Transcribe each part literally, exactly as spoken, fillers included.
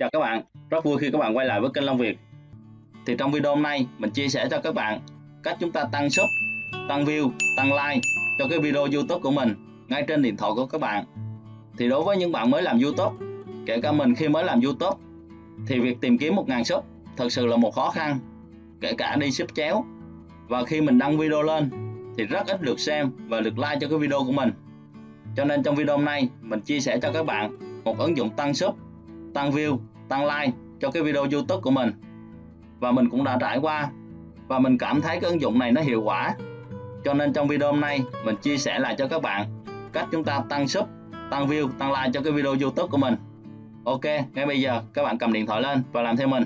Chào các bạn, rất vui khi các bạn quay lại với kênh Long Việt. Thì trong video hôm nay mình chia sẻ cho các bạn cách chúng ta tăng sub, tăng view, tăng like cho cái video YouTube của mình ngay trên điện thoại của các bạn. Thì đối với những bạn mới làm YouTube, kể cả mình khi mới làm YouTube, thì việc tìm kiếm một nghìn sub thật sự là một khó khăn, kể cả đi sub chéo. Và khi mình đăng video lên thì rất ít lượt xem và lượt like cho cái video của mình. Cho nên trong video hôm nay mình chia sẻ cho các bạn một ứng dụng tăng sub, tăng view, tăng like cho cái video YouTube của mình. Và mình cũng đã trải qua và mình cảm thấy cái ứng dụng này nó hiệu quả. Cho nên trong video hôm nay mình chia sẻ lại cho các bạn cách chúng ta tăng sub, tăng view, tăng like cho cái video YouTube của mình. Ok, ngay bây giờ các bạn cầm điện thoại lên và làm theo mình.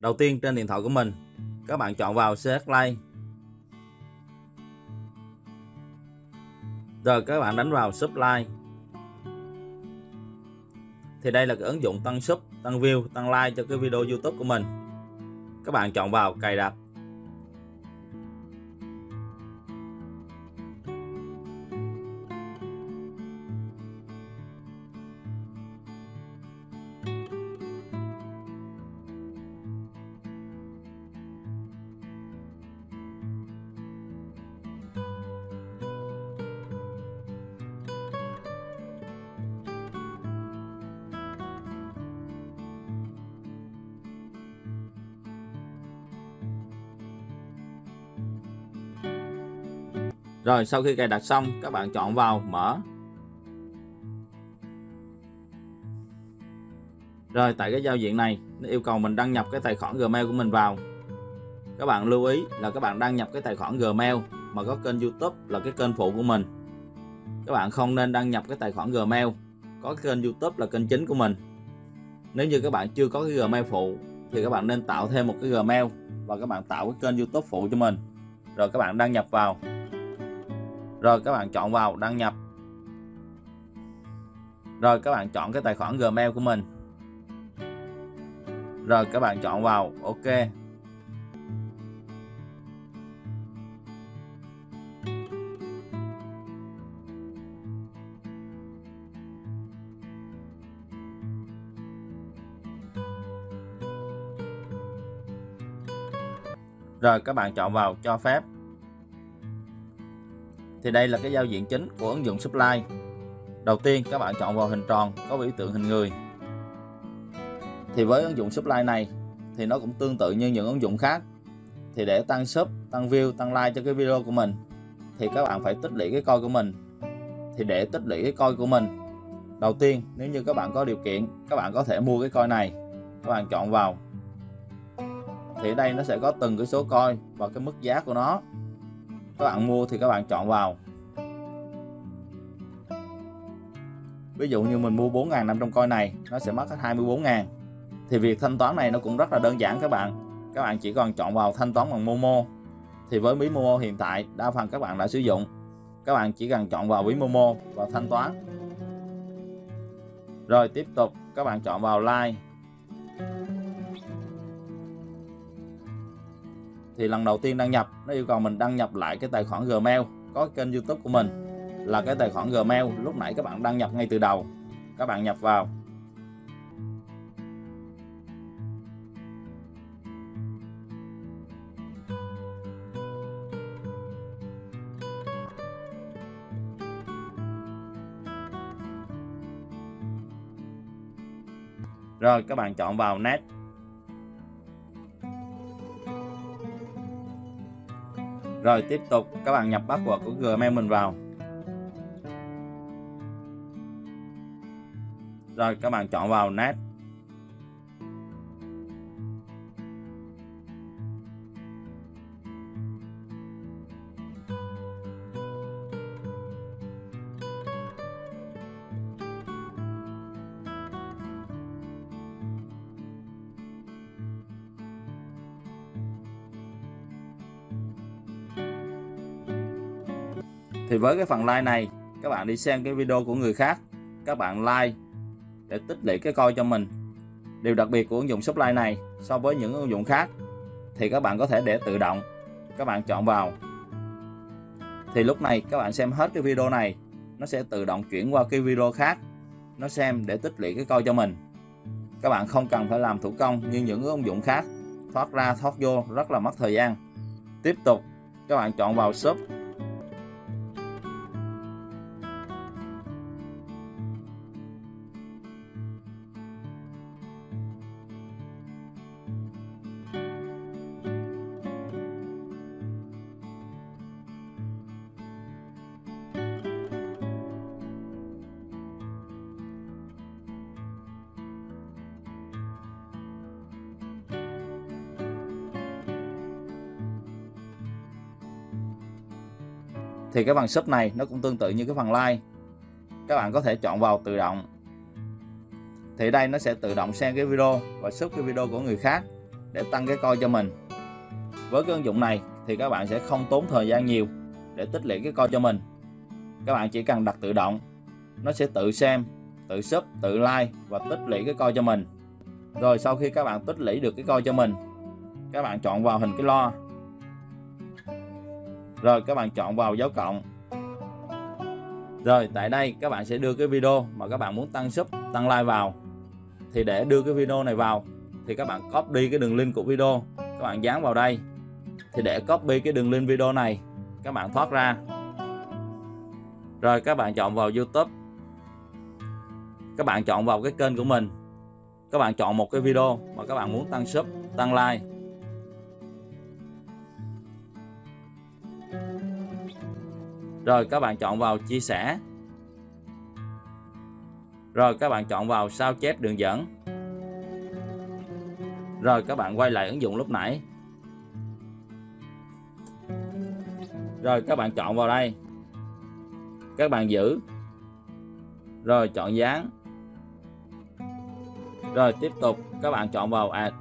Đầu tiên trên điện thoại của mình, các bạn chọn vào select like. Rồi các bạn đánh vào Supply. Thì đây là cái ứng dụng tăng sub, tăng view, tăng like cho cái video YouTube của mình. Các bạn chọn vào cài đặt. Rồi sau khi cài đặt xong, các bạn chọn vào mở. Rồi tại cái giao diện này, nó yêu cầu mình đăng nhập cái tài khoản Gmail của mình vào. Các bạn lưu ý là các bạn đăng nhập cái tài khoản Gmail mà có kênh YouTube là cái kênh phụ của mình. Các bạn không nên đăng nhập cái tài khoản Gmail có cái kênh YouTube là kênh chính của mình. Nếu như các bạn chưa có cái Gmail phụ thì các bạn nên tạo thêm một cái Gmail và các bạn tạo cái kênh YouTube phụ cho mình. Rồi các bạn đăng nhập vào. Rồi các bạn chọn vào đăng nhập. Rồi các bạn chọn cái tài khoản Gmail của mình. Rồi các bạn chọn vào OK. Rồi các bạn chọn vào cho phép. Thì đây là cái giao diện chính của ứng dụng Supply. Đầu tiên các bạn chọn vào hình tròn có biểu tượng hình người. Thì với ứng dụng Supply này thì nó cũng tương tự như những ứng dụng khác. Thì để tăng sub, tăng view, tăng like cho cái video của mình thì các bạn phải tích lũy cái coi của mình. Thì để tích lũy cái coi của mình, đầu tiên nếu như các bạn có điều kiện, các bạn có thể mua cái coi này. Các bạn chọn vào. Thì ở đây nó sẽ có từng cái số coi và cái mức giá của nó. Các bạn mua thì các bạn chọn vào. Ví dụ như mình mua bốn nghìn năm trăm coin này, nó sẽ mất hết hai mươi bốn nghìn. Thì việc thanh toán này nó cũng rất là đơn giản các bạn. Các bạn chỉ còn chọn vào thanh toán bằng Momo. Thì với ví Momo hiện tại đa phần các bạn đã sử dụng. Các bạn chỉ cần chọn vào ví Momo và thanh toán. Rồi tiếp tục các bạn chọn vào like. Thì lần đầu tiên đăng nhập, nó yêu cầu mình đăng nhập lại cái tài khoản Gmail có kênh YouTube của mình là cái tài khoản Gmail lúc nãy các bạn đăng nhập ngay từ đầu. Các bạn nhập vào. Rồi các bạn chọn vào Next. Rồi tiếp tục các bạn nhập password của Gmail mình vào. Rồi các bạn chọn vào Next. Thì với cái phần like này, các bạn đi xem cái video của người khác, các bạn like để tích lũy cái coi cho mình. Điều đặc biệt của ứng dụng Supply này so với những ứng dụng khác thì các bạn có thể để tự động. Các bạn chọn vào. thì lúc này các bạn xem hết cái video này, nó sẽ tự động chuyển qua cái video khác, nó xem để tích lũy cái coi cho mình. Các bạn không cần phải làm thủ công như những ứng dụng khác, thoát ra thoát vô rất là mất thời gian. Tiếp tục các bạn chọn vào shop. Thì cái phần shop này nó cũng tương tự như cái phần like. Các bạn có thể chọn vào tự động. Thì đây nó sẽ tự động share cái video và share cái video của người khác để tăng cái coi cho mình. Với cái ứng dụng này thì các bạn sẽ không tốn thời gian nhiều để tích lũy cái coi cho mình. Các bạn chỉ cần đặt tự động, nó sẽ tự xem, tự share, tự like và tích lũy cái coi cho mình. Rồi sau khi các bạn tích lũy được cái coi cho mình, các bạn chọn vào hình cái loa. Rồi các bạn chọn vào dấu cộng. Rồi tại đây các bạn sẽ đưa cái video mà các bạn muốn tăng sub, tăng like vào. Thì để đưa cái video này vào thì các bạn copy cái đường link của video, các bạn dán vào đây. Thì để copy cái đường link video này, các bạn thoát ra. Rồi các bạn chọn vào YouTube. Các bạn chọn vào cái kênh của mình. Các bạn chọn một cái video mà các bạn muốn tăng sub, tăng like. Rồi các bạn chọn vào chia sẻ. Rồi các bạn chọn vào sao chép đường dẫn. Rồi các bạn quay lại ứng dụng lúc nãy. Rồi các bạn chọn vào đây. Các bạn giữ. Rồi chọn dán. Rồi tiếp tục các bạn chọn vào add.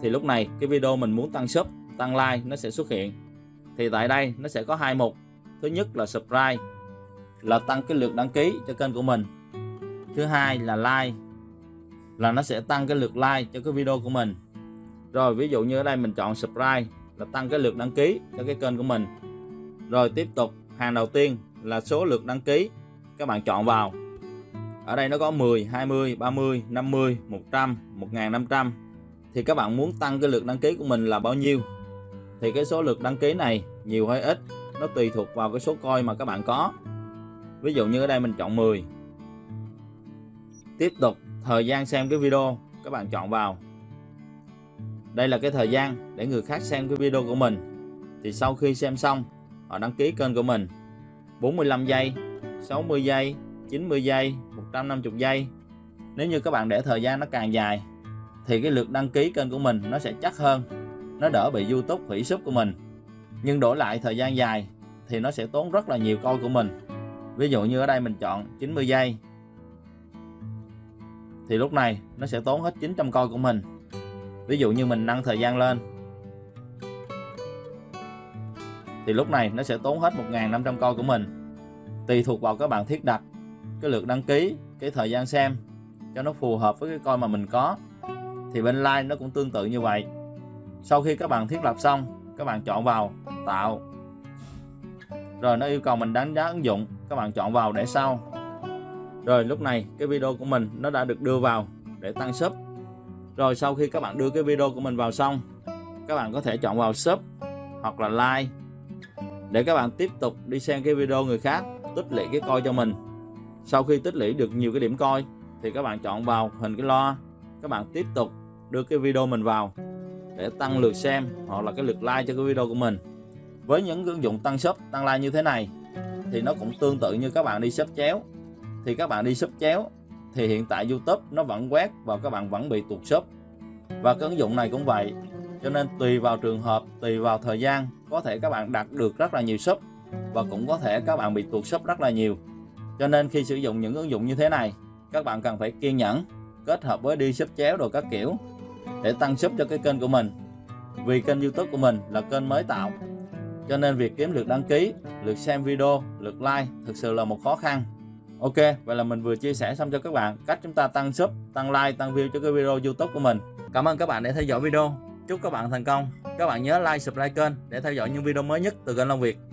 Thì lúc này cái video mình muốn tăng sub, tăng like nó sẽ xuất hiện. Thì tại đây nó sẽ có hai mục. Thứ nhất là subscribe, là tăng cái lượt đăng ký cho kênh của mình. Thứ hai là like, là nó sẽ tăng cái lượt like cho cái video của mình. Rồi ví dụ như ở đây mình chọn subscribe, là tăng cái lượt đăng ký cho cái kênh của mình. Rồi tiếp tục hàng đầu tiên là số lượt đăng ký, các bạn chọn vào. Ở đây nó có mười, hai mươi, ba mươi, năm mươi, một trăm, một nghìn năm trăm. Thì các bạn muốn tăng cái lượt đăng ký của mình là bao nhiêu? Thì cái số lượt đăng ký này nhiều hay ít nó tùy thuộc vào cái số coi mà các bạn có. Ví dụ như ở đây mình chọn mười. Tiếp tục thời gian xem cái video, các bạn chọn vào. Đây là cái thời gian để người khác xem cái video của mình. Thì sau khi xem xong họ đăng ký kênh của mình. Bốn mươi lăm giây, sáu mươi giây, chín mươi giây, một trăm năm mươi giây. Nếu như các bạn để thời gian nó càng dài thì cái lượt đăng ký kênh của mình nó sẽ chắc hơn, nó đỡ bị YouTube hủy sub của mình. Nhưng đổi lại thời gian dài thì nó sẽ tốn rất là nhiều coi của mình. Ví dụ như ở đây mình chọn chín mươi giây, thì lúc này nó sẽ tốn hết chín trăm coi của mình. Ví dụ như mình nâng thời gian lên thì lúc này nó sẽ tốn hết một nghìn năm trăm coi của mình. Tùy thuộc vào các bạn thiết đặt cái lượt đăng ký, cái thời gian xem cho nó phù hợp với cái coi mà mình có. Thì bên like nó cũng tương tự như vậy. Sau khi các bạn thiết lập xong, các bạn chọn vào tạo. Rồi nó yêu cầu mình đánh giá ứng dụng, các bạn chọn vào để sau. Rồi lúc này cái video của mình nó đã được đưa vào để tăng sub. Rồi sau khi các bạn đưa cái video của mình vào xong, các bạn có thể chọn vào sub hoặc là like để các bạn tiếp tục đi xem cái video người khác, tích lũy cái coi cho mình. Sau khi tích lũy được nhiều cái điểm coi thì các bạn chọn vào hình cái loa. Các bạn tiếp tục đưa cái video mình vào để tăng lượt xem hoặc là cái lượt like cho cái video của mình. Với những ứng dụng tăng sub, tăng like như thế này thì nó cũng tương tự như các bạn đi sub chéo. Thì các bạn đi sub chéo thì hiện tại YouTube nó vẫn quét và các bạn vẫn bị tuột sub. Và cái ứng dụng này cũng vậy. Cho nên tùy vào trường hợp, tùy vào thời gian, có thể các bạn đạt được rất là nhiều sub và cũng có thể các bạn bị tuột sub rất là nhiều. Cho nên khi sử dụng những ứng dụng như thế này, các bạn cần phải kiên nhẫn, kết hợp với đi sub chéo đồ các kiểu để tăng sub cho cái kênh của mình. Vì kênh YouTube của mình là kênh mới tạo, cho nên việc kiếm lượt đăng ký, lượt xem video, lượt like thực sự là một khó khăn. Ok, vậy là mình vừa chia sẻ xong cho các bạn cách chúng ta tăng sub, tăng like, tăng view cho cái video YouTube của mình. Cảm ơn các bạn đã theo dõi video. Chúc các bạn thành công. Các bạn nhớ like, subscribe kênh để theo dõi những video mới nhất từ kênh Long Việt.